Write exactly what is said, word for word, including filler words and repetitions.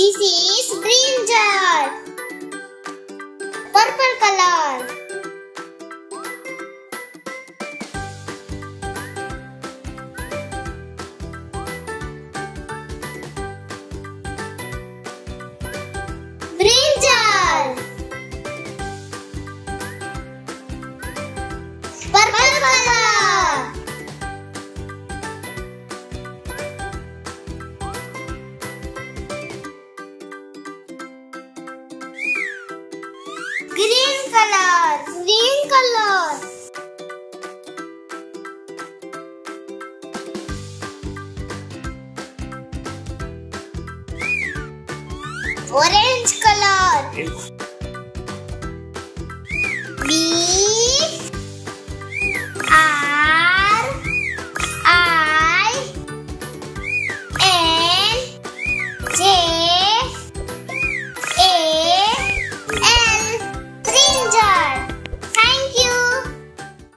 This is green jar. Purple color. Green jar. Purple color. Green color, green color. Orange color.